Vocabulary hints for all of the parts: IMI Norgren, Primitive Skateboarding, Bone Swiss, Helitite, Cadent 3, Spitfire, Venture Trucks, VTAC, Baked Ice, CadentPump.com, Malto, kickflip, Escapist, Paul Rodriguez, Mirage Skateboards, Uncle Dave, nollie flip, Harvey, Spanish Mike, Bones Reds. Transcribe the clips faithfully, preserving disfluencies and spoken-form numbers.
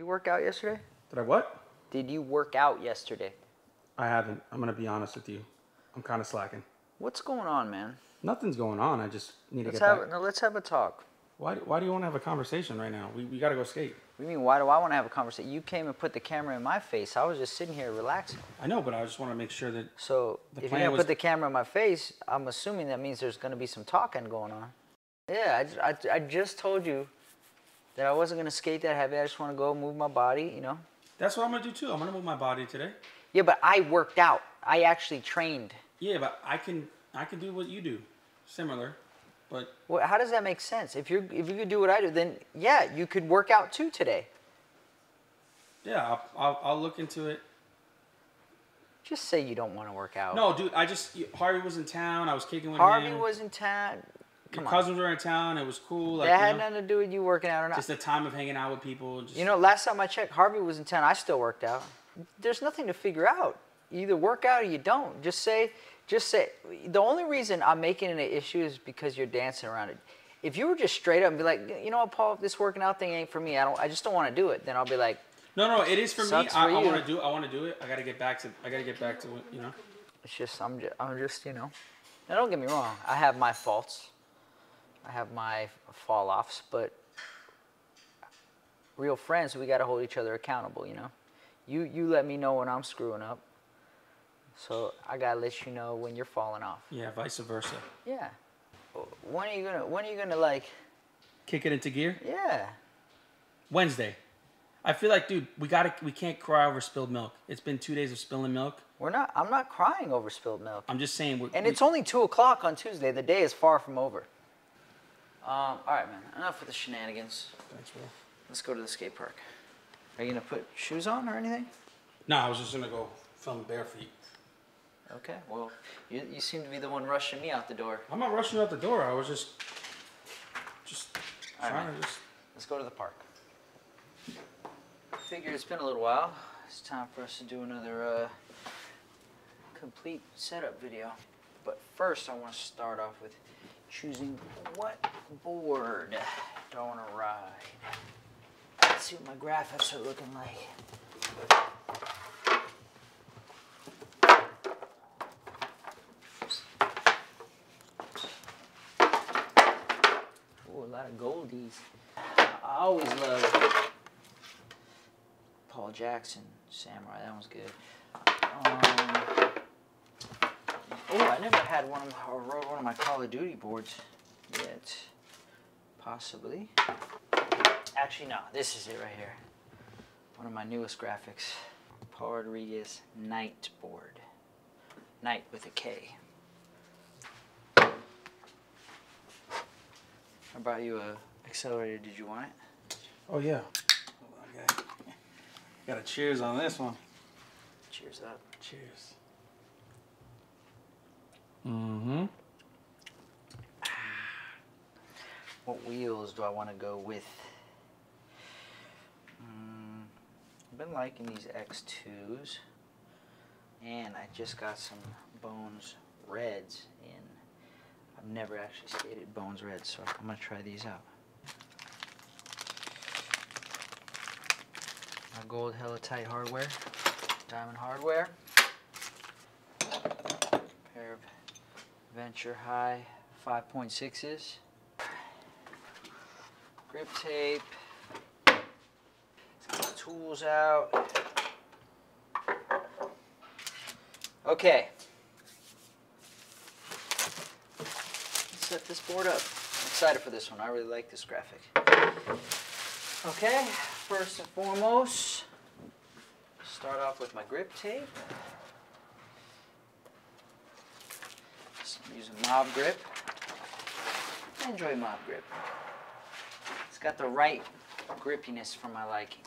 you work out yesterday? Did I what? Did you work out yesterday? I haven't. I'm going to be honest with you. I'm kind of slacking. What's going on, man? Nothing's going on. I just need let's to get have, back. No, let's have a talk. Why, why do you want to have a conversation right now? We, we got to go skate. What do you mean, why do I want to have a conversation? You came and put the camera in my face. I was just sitting here relaxing. I know, but I just want to make sure that... So, the if plan you was... put the camera in my face, I'm assuming that means there's going to be some talking going on. Yeah, I, I, I just told you that I wasn't going to skate that heavy. I just want to go move my body, you know? That's what I'm going to do, too. I'm going to move my body today. Yeah, but I worked out. I actually trained. Yeah, but I can I can do what you do. Similar. But well, how does that make sense? If you if you could do what I do, then yeah, you could work out too today. Yeah, I'll, I'll, I'll look into it. Just say you don't want to work out. No, dude, I just Harvey was in town. I was kicking with Harvey him. Harvey was in town. Come Your on. cousins were in town. It was cool. Like, that had you know, nothing to do with you working out or not. Just the time of hanging out with people. Just, you know, last time I checked, Harvey was in town. I still worked out. There's nothing to figure out. You either work out or you don't. Just say. Just say, the only reason I'm making it an issue is because you're dancing around it. If you were just straight up and be like, you know what, Paul, this working out thing ain't for me. I don't. I just don't want to do it. Then I'll be like, no, no, it is for me. I, I want to do. I want to do it. I gotta get back to. I gotta get back to. You know. It's just I'm just I'm just you know. Now don't get me wrong. I have my faults. I have my fall offs, but real friends, we gotta hold each other accountable. You know. You you let me know when I'm screwing up. So I gotta let you know when you're falling off. Yeah, vice versa. Yeah. When are you gonna? When are you gonna like? Kick it into gear. Yeah. Wednesday. I feel like, dude, we gotta. We can't cry over spilled milk. It's been two days of spilling milk. We're not. I'm not crying over spilled milk. I'm just saying. We're, and we, it's only two o'clock on Tuesday. The day is far from over. Um. All right, man. Enough with the shenanigans. Thanks, Will. Let's go to the skate park. Are you gonna put shoes on or anything? No, I was just gonna go film barefoot. Okay, well, you, you seem to be the one rushing me out the door. I'm not rushing out the door. I was just, just trying right, to just... Let's go to the park. I figure it's been a little while. It's time for us to do another uh, complete setup video. But first, I want to start off with choosing what board do I want to ride. Let's see what my graphics are looking like. A lot of goldies. I always love Paul Jackson Samurai. That one's good. Um, oh, I never had one of my, or rode one of my Call of Duty boards yet. Possibly. Actually, no. This is it right here. One of my newest graphics. Paul Rodriguez Knight board. Knight with a K. I brought you a accelerator. Did you want it? Oh, yeah. Hold on, I got a cheers on this one. Cheers up. Cheers. Mm-hmm. What wheels do I want to go with? Mm, I've been liking these X twos. And I just got some Bones Reds in. I've never actually skated Bones Red, so I'm gonna try these out. My gold Helitite hardware, diamond hardware, pair of Venture High five point sixes, grip tape. Let's get the tools out. Okay. Set this board up. I'm excited for this one. I really like this graphic. Okay, first and foremost, start off with my grip tape. So I'm using mob grip. I enjoy mob grip. It's got the right grippiness for my liking.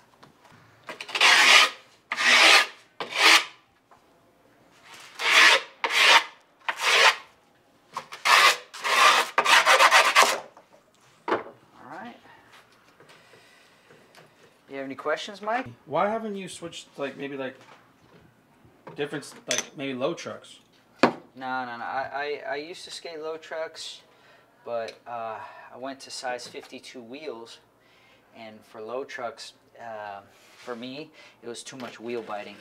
Any questions, Mike? Why haven't you switched, like, maybe, like, different, like, maybe low trucks? No, no, no. I, I, I used to skate low trucks, but uh, I went to size fifty-two wheels, and for low trucks, uh, for me, it was too much wheel biting.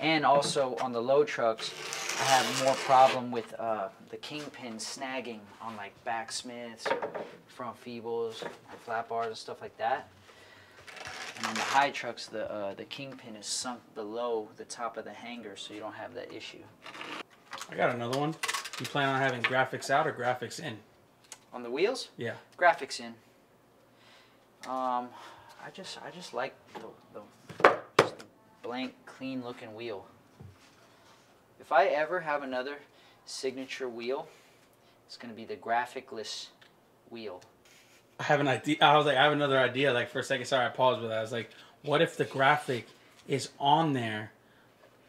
And also on the low trucks, I have more problem with uh, the kingpin snagging on like back Smiths, front feebles, flat bars and stuff like that. And on the high trucks, the uh, the kingpin is sunk below the top of the hanger, so you don't have that issue. I got another one. You plan on having graphics out or graphics in? On the wheels? Yeah. Graphics in. Um, I just I just like the, the, just the blank, clean looking wheel. If I ever have another signature wheel, it's gonna be the graphicless wheel. I have an idea. I was like, I have another idea. Like for a second, sorry, I paused with that. I was like, what if the graphic is on there,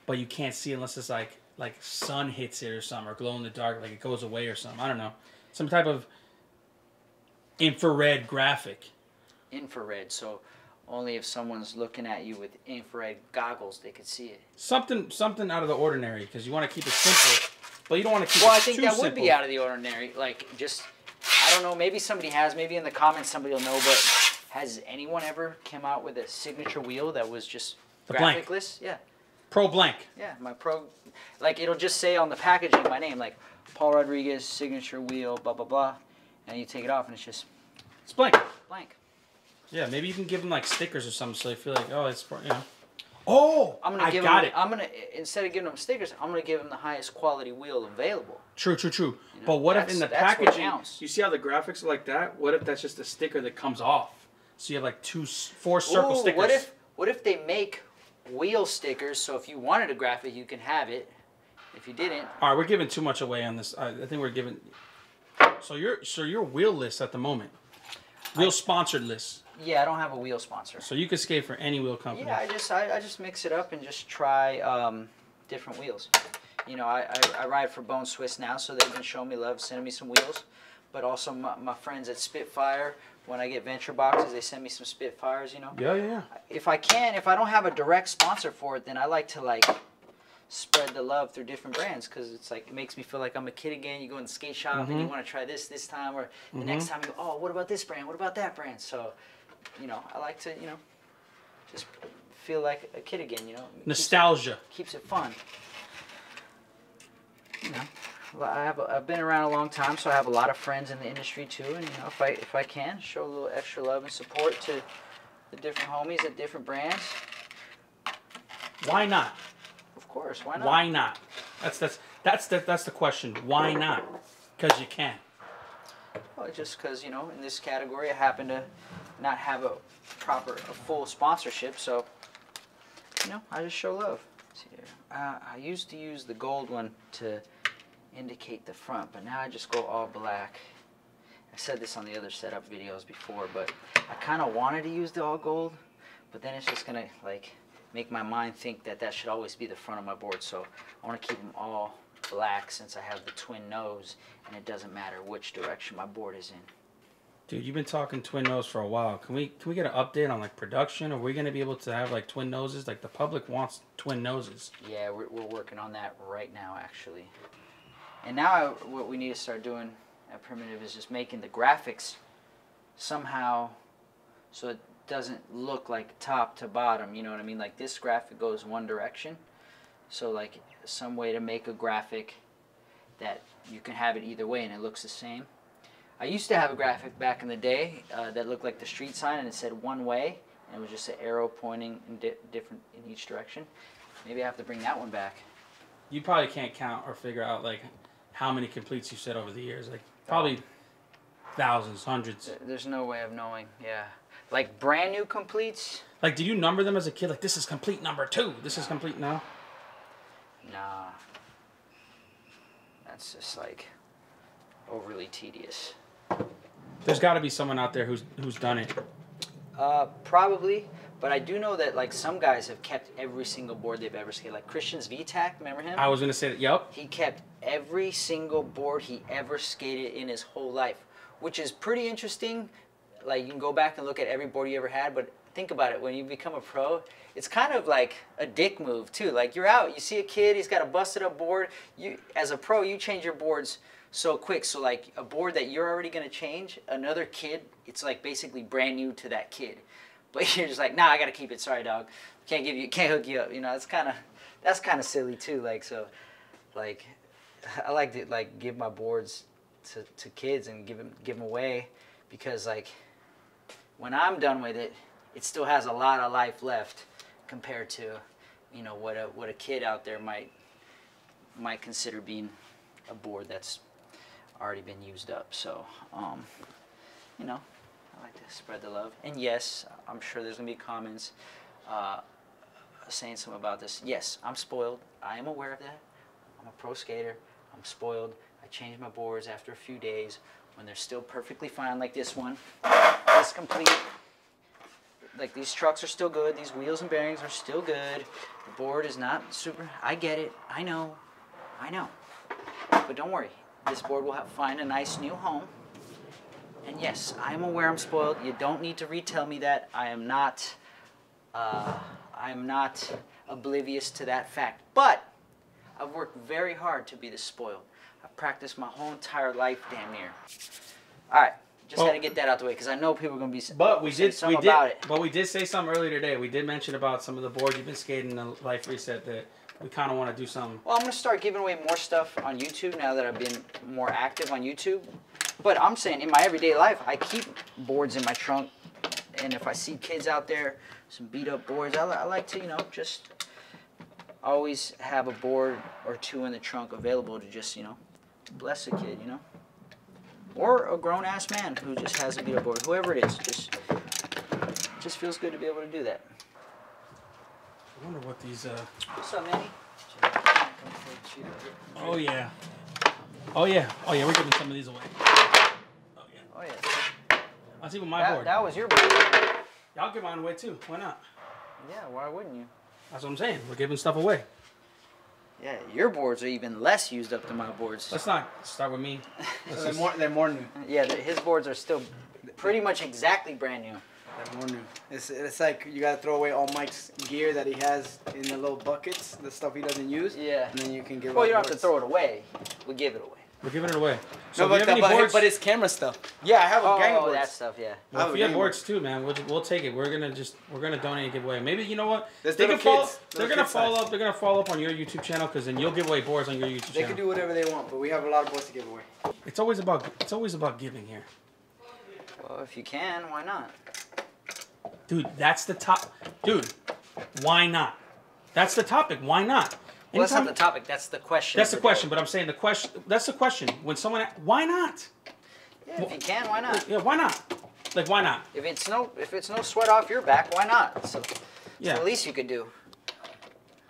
but you can't see unless it's like. like sun hits it or something, or glow in the dark, like it goes away or something. I don't know. Some type of infrared graphic. Infrared, so only if someone's looking at you with infrared goggles, they could see it. Something something out of the ordinary, because you want to keep it simple, but you don't want to keep well, it too simple. Well, I think that would simple. be out of the ordinary. Like, just, I don't know, maybe somebody has, maybe in the comments somebody will know, but has anyone ever come out with a signature wheel that was just the graphicless? Blank. Yeah. Pro blank. Yeah, my pro, like it'll just say on the packaging my name, like Paul Rodriguez, signature wheel, blah, blah, blah. And you take it off and it's just. It's blank. Blank. Yeah, maybe you can give them like stickers or something so they feel like, oh, it's, you know. Oh, I'm gonna I give got them, it. I'm going to, instead of giving them stickers, I'm going to give them the highest quality wheel available. True, true, true. You know, but what if in the packaging, you see how the graphics are like that? What if that's just a sticker that comes off? So you have like two, four circle Ooh, stickers. What if, what if they make wheel stickers, so if you wanted a graphic you can have it, if you didn't. All right, we're giving too much away on this. I think we're giving. So you're so you're wheel list at the moment, wheel I, sponsored list. Yeah, I don't have a wheel sponsor. So you could skate for any wheel company. Yeah, I just I, I just mix it up and just try um, different wheels. You know, I, I I ride for Bone Swiss now, so they've been showing me love, sending me some wheels, but also my, my friends at Spitfire. When I get Venture boxes, they send me some Spitfires, you know? Yeah, yeah, yeah. If I can, if I don't have a direct sponsor for it, then I like to, like, spread the love through different brands because it's, like, it makes me feel like I'm a kid again. You go in the skate shop mm-hmm. and you want to try this this time or the mm-hmm. next time you go, oh, what about this brand? What about that brand? So, you know, I like to, you know, just feel like a kid again, you know? Nostalgia. Keeps it, keeps it fun. You know? Well, I have, I've been around a long time, so I have a lot of friends in the industry too, and you know, if I if I can show a little extra love and support to the different homies at different brands, why not? Of course, why not? Why not? That's that's that's the, that's the question. Why not? Because you can. Well, just because, you know, in this category, I happen to not have a proper, a full sponsorship, so you know, I just show love. Let's see here. Uh, I used to use the gold one to indicate the front, but now I just go all black. I said this on the other setup videos before, but I kind of wanted to use the all gold, but then it's just gonna like make my mind think that that should always be the front of my board, so I want to keep them all black since I have the twin nose and it doesn't matter which direction my board is in. Dude, you've been talking twin nose for a while. Can we can we get an update on like production? Are we gonna be able to have like twin noses? Like the public wants twin noses. Yeah, we're, we're working on that right now actually. And now I, what we need to start doing at Primitive is just making the graphics somehow so it doesn't look like top to bottom, you know what I mean? Like this graphic goes one direction, so like some way to make a graphic that you can have it either way and it looks the same. I used to have a graphic back in the day uh, that looked like the street sign and it said one way, and it was just an arrow pointing in di different in each direction. Maybe I have to bring that one back. You probably can't count or figure out like how many completes you've set over the years, like probably thousands, hundreds. There's no way of knowing, yeah. Like brand new completes? Like did you number them as a kid? Like this is complete number two, this nah. is complete now? Nah. That's just like overly tedious. There's gotta be someone out there who's, who's done it. Uh, probably, but I do know that like some guys have kept every single board they've ever skated. Like Christian's V TAC, remember him? I was gonna say that. Yep. He kept every single board he ever skated in his whole life, which is pretty interesting. Like you can go back and look at every board you ever had, but think about it. When you become a pro, it's kind of like a dick move too. Like you're out, you see a kid, he's got a busted up board. You as a pro, you change your boards so quick. So like a board that you're already going to change, another kid, it's like basically brand new to that kid. But you're just like, nah, I got to keep it. Sorry, dog. Can't give you, can't hook you up. You know, it's kind of, that's kind of silly too. Like, so like, I like to like give my boards to, to kids and give them, give them away, because like when I'm done with it, it still has a lot of life left compared to, you know, what a, what a kid out there might, might consider being a board that's already been used up. So, um, you know, I like to spread the love. And yes, I'm sure there's going to be comments uh, saying something about this. Yes, I'm spoiled. I am aware of that. I'm a pro skater. I'm spoiled. I change my boards after a few days when they're still perfectly fine, like this one. It's complete. Like, these trucks are still good. These wheels and bearings are still good. The board is not super. I get it. I know. I know. But don't worry. This board will have, find a nice new home. And yes, I'm aware I'm spoiled. You don't need to retell me that. I am not, uh, I'm not oblivious to that fact. But I've worked very hard to be this spoiled. I've practiced my whole entire life, damn near. All right, just well, had to get that out the way because I know people are going to be. But we did, we did, about it. But we did say something earlier today. We did mention about some of the boards you've been skating in the Life Reset that we kind of want to do something. Well, I'm going to start giving away more stuff on YouTube now that I've been more active on YouTube. But I'm saying in my everyday life, I keep boards in my trunk. And if I see kids out there, some beat up boards, I, li I like to, you know, just always have a board or two in the trunk available to just, you know, bless a kid, you know. Or a grown ass man who just has a beat up board, whoever it is, just, just feels good to be able to do that. I wonder what these, uh... What's up, Manny? Oh, yeah. Oh, yeah. Oh, yeah, we're giving some of these away. Oh yeah. I see with my that, board. That was your board. Y'all give mine away too. Why not? Yeah, why wouldn't you? That's what I'm saying. We're giving stuff away. Yeah, your boards are even less used up than my boards. Let's not start with me. So they're more. They're more new. Yeah, his boards are still pretty much exactly brand new. They're more new. It's it's like you gotta throw away all Mike's gear that he has in the little buckets, the stuff he doesn't use. Yeah. And then you can give. Well, you don't have to throw it away. We give it away. We're giving it away. So no, but, the, but, but it's camera stuff. Yeah, I have a oh, gang of boards. Oh, that stuff, yeah. Well, if we have boards too, man, we'll we'll take it. We're gonna just we're gonna donate and give away. Maybe you know what? There's they can follow, they're gonna follow size. up. They're gonna follow up on your YouTube channel because then you'll give away boards on your YouTube they channel. They can do whatever they want, but we have a lot of boards to give away. It's always about it's always about giving here. Well, if you can, why not? Dude, that's the top. Dude, why not? That's the topic. Why not? Well, that's not the topic. That's the question. That's the question. But I'm saying the question. That's the question. When someone, why not? Yeah, if you can, why not? Yeah, why not? Like, why not? If it's no, if it's no sweat off your back, why not? So, yeah, the least you could do.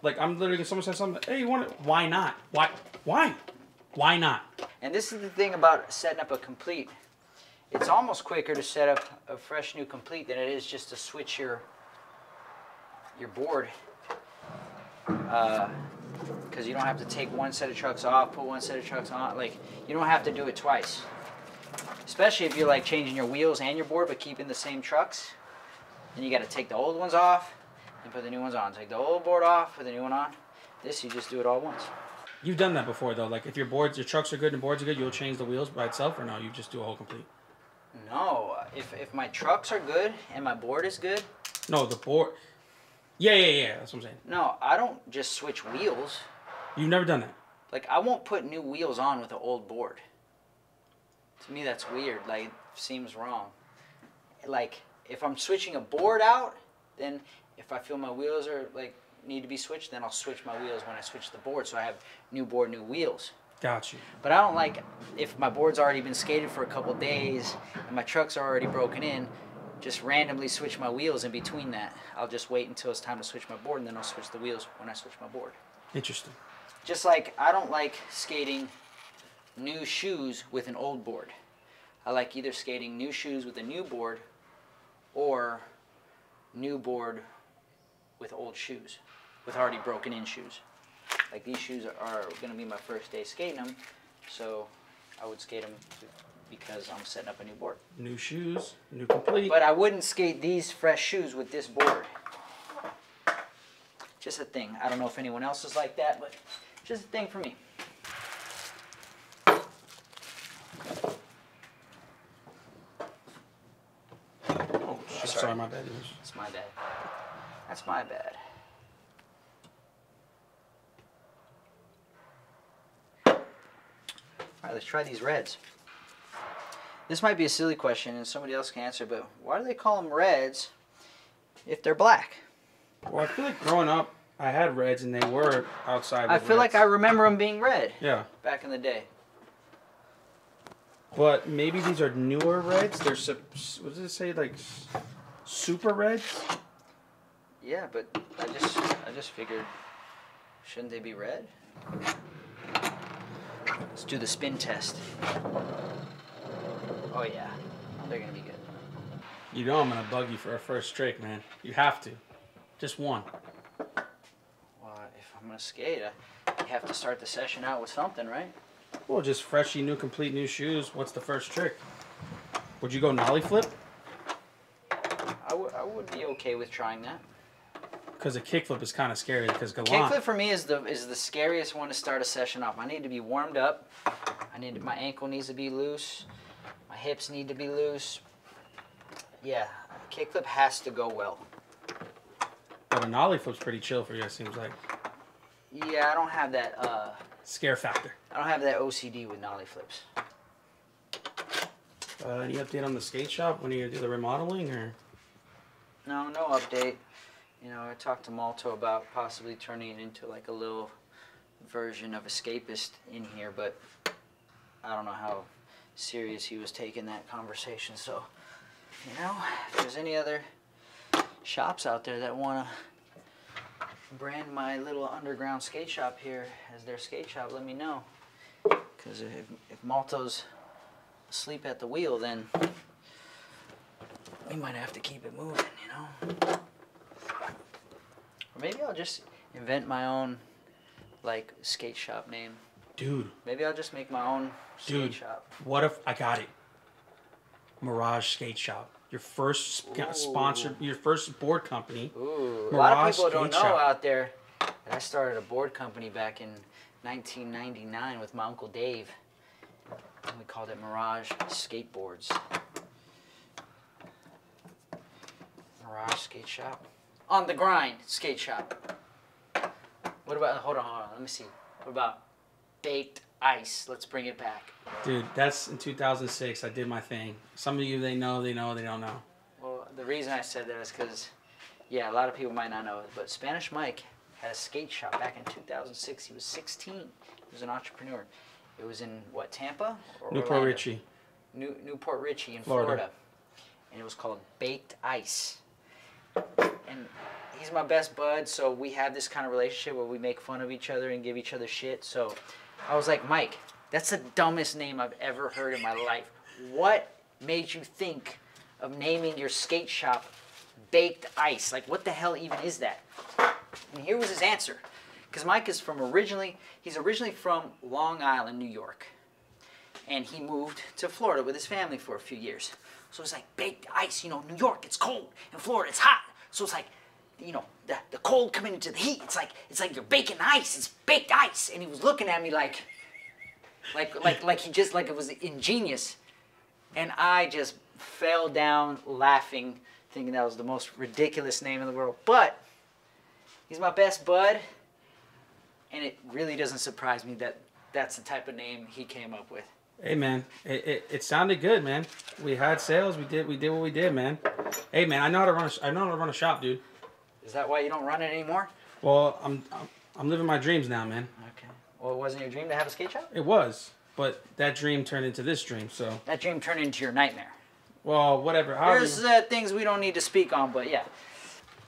Like, I'm literally, someone said something. Hey, you want it? Why not? Why? Why? Why not? And this is the thing about setting up a complete. It's almost quicker to set up a fresh new complete than it is just to switch your your board. Uh, Because you don't have to take one set of trucks off, put one set of trucks on. Like, you don't have to do it twice. Especially if you're like changing your wheels and your board, but keeping the same trucks. Then you got to take the old ones off and put the new ones on. Take the old board off, put the new one on. This, you just do it all once. You've done that before, though. Like, if your boards, your trucks are good and boards are good, you'll change the wheels by itself, or no, you just do a whole complete? No. If, if my trucks are good and my board is good. No, the board. Yeah, yeah, yeah. That's what I'm saying. No, I don't just switch wheels. You've never done that? Like, I won't put new wheels on with an old board. To me, that's weird. Like, it seems wrong. Like, if I'm switching a board out, then if I feel my wheels are, like, need to be switched, then I'll switch my wheels when I switch the board. So I have new board, new wheels. Got you. But I don't like, if my board's already been skated for a couple days and my trucks are already broken in, just randomly switch my wheels in between that. I'll just wait until it's time to switch my board, and then I'll switch the wheels when I switch my board. Interesting. Just like, I don't like skating new shoes with an old board. I like either skating new shoes with a new board or new board with old shoes, with already broken in shoes. Like, these shoes are gonna be my first day skating them, so I would skate them because I'm setting up a new board. New shoes, new complete. But I wouldn't skate these fresh shoes with this board. Just a thing. I don't know if anyone else is like that, but just a thing for me. Sorry, my bad. That's my bad. That's my bad. All right, let's try these reds. This might be a silly question and somebody else can answer, but why do they call them reds if they're black? Well, I feel like growing up, I had reds and they were outside. I feel reds. like I remember them being red. Yeah. Back in the day. But maybe these are newer reds. They're, what does it say, like super reds? Yeah, but I just, I just figured, shouldn't they be red? Let's do the spin test. Oh yeah, they're gonna be good. You know I'm gonna bug you for our first trick, man. You have to. Just one. Well, if I'm gonna skate, I have to start the session out with something, right? Well, just freshy, new, complete new shoes. What's the first trick? Would you go nollie flip? I, w I would be okay with trying that. Because a kickflip is kind of scary. Because kickflip for me is the is the scariest one to start a session off. I need to be warmed up. I need to, my ankle needs to be loose. My hips need to be loose. Yeah, a kickflip has to go well. But a nollie flip's pretty chill for you, it seems like. Yeah, I don't have that uh, scare factor. I don't have that O C D with nollie flips. Uh, any update on the skate shop? When are you gonna do the remodeling, or? No, no update. You know, I talked to Malto about possibly turning it into like a little version of Escapist in here, but I don't know how serious he was taking that conversation. So, you know, if there's any other shops out there that want to brand my little underground skate shop here as their skate shop, let me know. Because if, if Malto's asleep at the wheel, then we might have to keep it moving, you know? Or maybe I'll just invent my own, like, skate shop name. Dude. Maybe I'll just make my own skate Dude, shop. What if I got it? Mirage Skate Shop. Your first Ooh. sponsor, your first board company. Ooh. Mirage a lot of people skate don't know shop. out there that I started a board company back in nineteen ninety-nine with my Uncle Dave. And we called it Mirage Skateboards. Mirage Skate Shop. On the grind, skate shop. What about, hold on, hold on, let me see. What about Baked Ice? Let's bring it back. Dude, that's in two thousand six, I did my thing. Some of you, they know, they know, they don't know. Well, the reason I said that is because, yeah, a lot of people might not know it, but Spanish Mike had a skate shop back in two thousand six. He was sixteen, he was an entrepreneur. It was in, what, Tampa? Or Newport Orlando? Richie. New, Newport Richie in Florida. Florida. And it was called Baked Ice. And he's my best bud, so we have this kind of relationship where we make fun of each other and give each other shit. So I was like, Mike, that's the dumbest name I've ever heard in my life. What made you think of naming your skate shop Baked Ice? Like, what the hell even is that? And here was his answer. Because Mike is from originally, he's originally from Long Island, New York. And he moved to Florida with his family for a few years. So it's like Baked Ice, you know, New York, it's cold. In Florida, it's hot. So it's like, you know, the, the cold coming into the heat. It's like, it's like you're baking ice. It's baked ice. And he was looking at me like, like, like, like he just, like it was ingenious. And I just fell down laughing, thinking that was the most ridiculous name in the world. But he's my best bud. And it really doesn't surprise me that that's the type of name he came up with. Hey man, it, it it sounded good, man. We had sales. We did we did what we did, man. Hey man, I know how to run. A, I know how to run a shop, dude. Is that why you don't run it anymore? Well, I'm I'm, I'm living my dreams now, man. Okay. Well, it wasn't your dream to have a skate shop? It was, but that dream turned into this dream. So that dream turned into your nightmare. Well, whatever. There's uh, things we don't need to speak on, but yeah.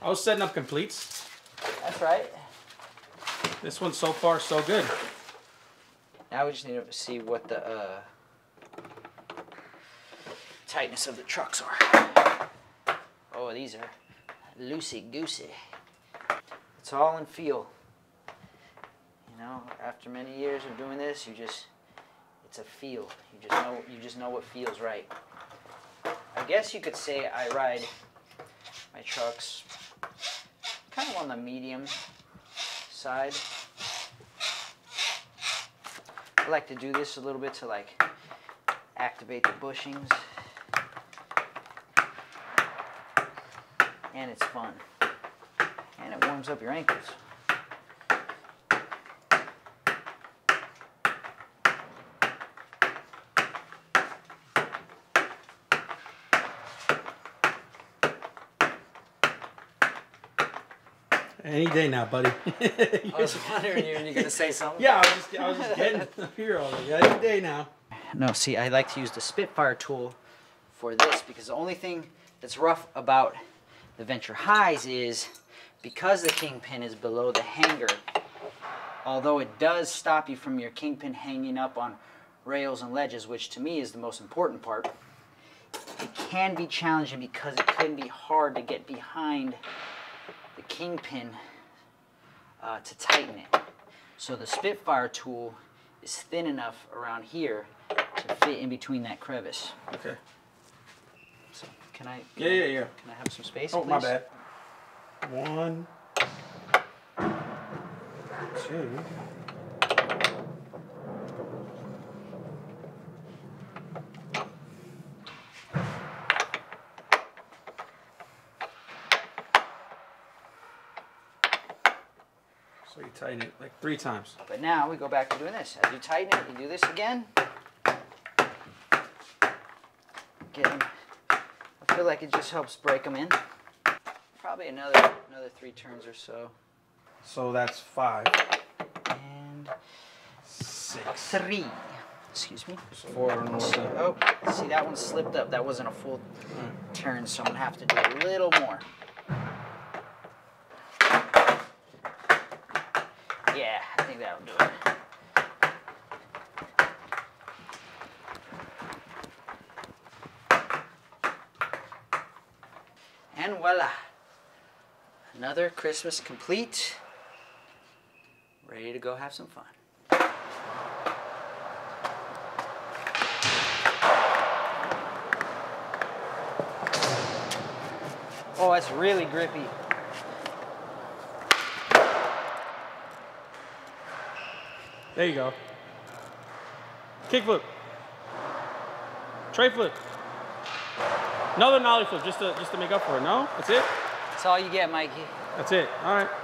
I was setting up completes. That's right. This one so far so good. Now we just need to see what the uh, tightness of the trucks are. Oh, these are loosey-goosey. It's all in feel. You know, after many years of doing this, you just, it's a feel. You just know, you just know what feels right. I guess you could say I ride my trucks kind of on the medium side. I like to do this a little bit to like activate the bushings. and it's fun. And it warms up your ankles. Any day now, buddy. I was wondering, you were you gonna say something? Yeah, I was just, I was just getting up here all day. Any day now. No, see, I like to use the Spitfire tool for this because the only thing that's rough about the Venture Highs is because the kingpin is below the hanger. Although it does stop you from your kingpin hanging up on rails and ledges, which to me is the most important part, it can be challenging because it can be hard to get behind the kingpin uh, to tighten it. So the Spitfire tool is thin enough around here to fit in between that crevice. Okay. So can I? Can yeah, yeah, yeah. Can I have some space? Oh, please? My bad. One, two. So you tighten it like three times. But now we go back to doing this. As you tighten it, you do this again. Get them. I feel like it just helps break them in. Probably another another three turns or so. So that's five. And six. Three. Excuse me. Four and seven. Oh, see, that one slipped up. That wasn't a full mm. turn, so I'm gonna have to do a little more. Yeah, I think that'll do it. And voila. Another Christmas complete. Ready to go have some fun. Oh, that's really grippy. There you go. Kickflip. Tray flip. Another nollie flip just to just to make up for it. No? That's it? That's all you get, Mikey. That's it. All right.